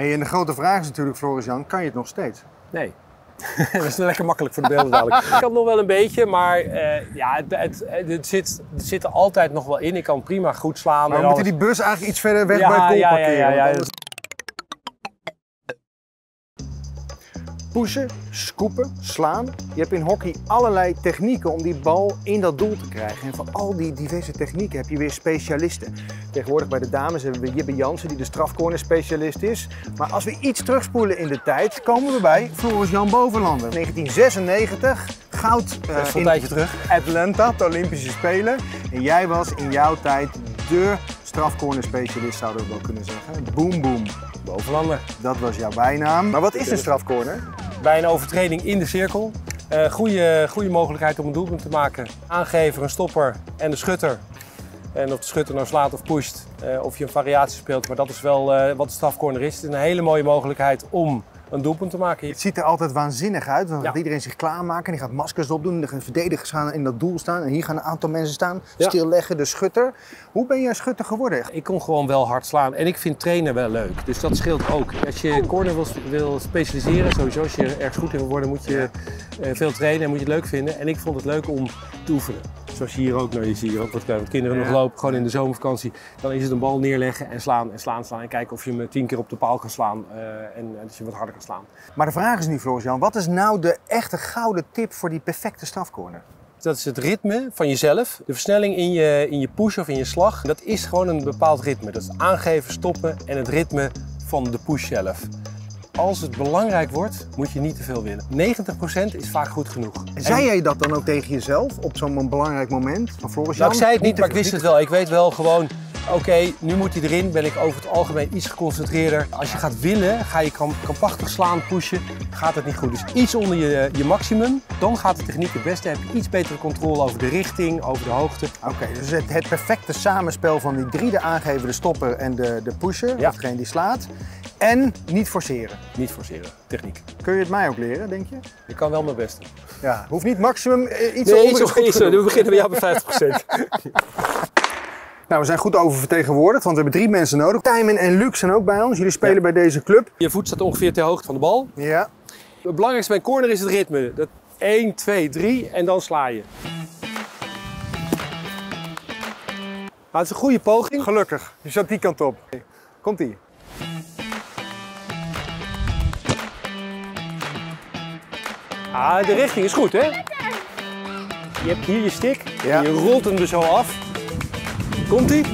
Hey, en de grote vraag is natuurlijk, Floris-Jan, kan je het nog steeds? Nee. Dat is lekker makkelijk voor de beelden dadelijk. Ik kan nog wel een beetje, maar ja, het zit er altijd nog wel in. Ik kan prima goed slaan. Maar we moeten die bus eigenlijk iets verder weg bij het goal parkeren. Ja. Pushen, scoopen, slaan. Je hebt in hockey allerlei technieken om die bal in dat doel te krijgen. En van al die diverse technieken heb je weer specialisten. Tegenwoordig bij de dames hebben we Jibbe Jansen, die de strafcorner specialist is. Maar als we iets terugspoelen in de tijd, komen we bij Floris-Jan Bovelander. 1996, goud in terug. Atlanta, de Olympische Spelen. En jij was in jouw tijd de strafcorner specialist, zouden we wel kunnen zeggen. Boom, boom. Bovelander. Dat was jouw bijnaam. Maar wat is een strafcorner? Bij een overtreding in de cirkel. Goede mogelijkheid om een doelpunt te maken. Aangever, een stopper en de schutter. En of de schutter nou slaat of pusht, of je een variatie speelt. Maar dat is wel wat de strafcorner is. Het is een hele mooie mogelijkheid om een doelpunt te maken. Het ziet er altijd waanzinnig uit. Dan gaat iedereen zich klaarmaken. Die gaat maskers opdoen. De verdedigers gaan in dat doel staan. En hier gaan een aantal mensen staan. Ja. Stilleggen, de schutter. Hoe ben jij schutter geworden? Ik kon gewoon wel hard slaan. En ik vind trainen wel leuk. Dus dat scheelt ook. Als je corner wil specialiseren, sowieso als je ergens goed in wil worden, moet je veel trainen en moet je het leuk vinden. En ik vond het leuk om te oefenen. Zoals je hier ook, nou, je ziet hier ook wat kinderen nog lopen, gewoon in de zomervakantie. Dan is het een bal neerleggen en slaan. En kijken of je hem 10 keer op de paal kan slaan en dat je wat harder kan slaan. Maar de vraag is nu, Floris-Jan, wat is nou de echte gouden tip voor die perfecte strafcorner? Dat is het ritme van jezelf. De versnelling in je push of in je slag, dat is gewoon een bepaald ritme. Dat is aangeven, stoppen en het ritme van de push zelf. Als het belangrijk wordt, moet je niet te veel willen. 90% is vaak goed genoeg. Zei jij dat dan ook tegen jezelf op zo'n belangrijk moment? Nou, ik zei het niet, maar ik wist het wel. Ik weet wel gewoon, oké, nu moet hij erin. Ben ik over het algemeen iets geconcentreerder. Als je gaat willen, ga je krampachtig slaan, pushen, gaat het niet goed. Dus iets onder je maximum, dan gaat de techniek het beste. Dan heb je iets betere controle over de richting, over de hoogte. Oké, dus het perfecte samenspel van die drie, de aangever, de stopper en de pusher, degene die slaat. En niet forceren. Niet forceren, techniek. Kun je het mij ook leren, denk je? Ik kan wel mijn best doen. Ja, hoeft niet maximum iets onder te doen. We beginnen bij jou bij 50%. Nou, we zijn goed oververtegenwoordigd, want we hebben 3 mensen nodig. Tijmen en Luc zijn ook bij ons. Jullie spelen bij deze club. Je voet staat ongeveer ter hoogte van de bal. Ja. Het belangrijkste bij een corner is het ritme. Dat 1, 2, 3 en dan sla je. Nou, het is een goede poging. Gelukkig, je zat die kant op. Komt-ie. Ah, de richting is goed, hè? Je hebt hier je stick, en je rolt hem er zo af. Komt-ie?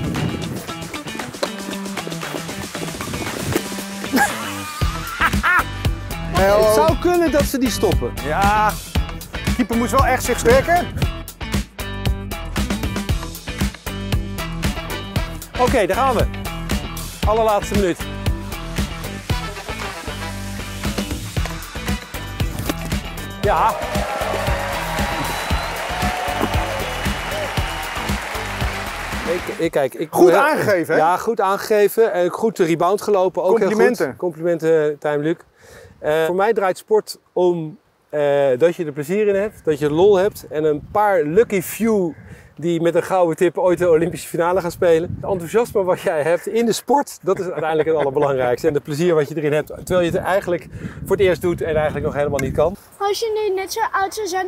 Het zou kunnen dat ze die stoppen. Ja, de keeper moest wel echt zich sterken. Oké, daar gaan we. Allerlaatste minuut. Ja. Ik goed aangegeven, hè? Ja, goed aangegeven. En goed de rebound gelopen. Ook complimenten. Heel goed. Complimenten, Tijm, Luc. Voor mij draait sport om dat je er plezier in hebt, dat je lol hebt. En een paar lucky few die met een gouden tip ooit de Olympische finale gaan spelen. Het enthousiasme wat jij hebt in de sport, dat is uiteindelijk het allerbelangrijkste. En het plezier wat je erin hebt, terwijl je het eigenlijk voor het eerst doet en eigenlijk nog helemaal niet kan. Als je nu net zo oud zou zijn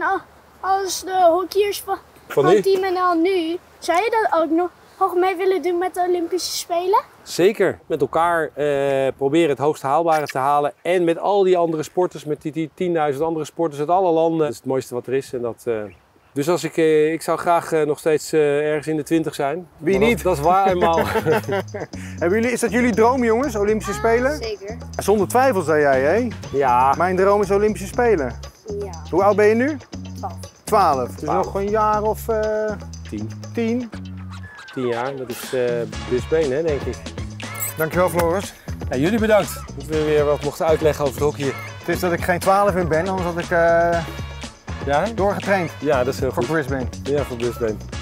als de hockeyers van Team NL nu, zou je dat ook nog mee willen doen met de Olympische Spelen? Zeker. Met elkaar proberen het hoogst haalbare te halen. En met al die andere sporters, met die 10.000 andere sporters uit alle landen. Dat is het mooiste wat er is. En dat, dus als ik zou graag nog steeds ergens in de 20 zijn. Wie niet? Dat is waar eenmaal. Is dat jullie droom, jongens? Olympische Spelen? Zeker. Zonder twijfel, zei jij, hè? Ja. Mijn droom is Olympische Spelen. Ja. Hoe oud ben je nu? 12. 12. Dus nog een jaar of... 10. 10. 10 jaar, dat is Brisbane, hè, denk ik. Dankjewel, Floris. Ja, jullie bedankt dat we weer wat mochten uitleggen over het hockey. Het is dat ik geen 12 meer ben, anders had ik... Ja? Doorgetraind. Ja, dat is heel goed. Voor Brisbane. Ja, voor Brisbane.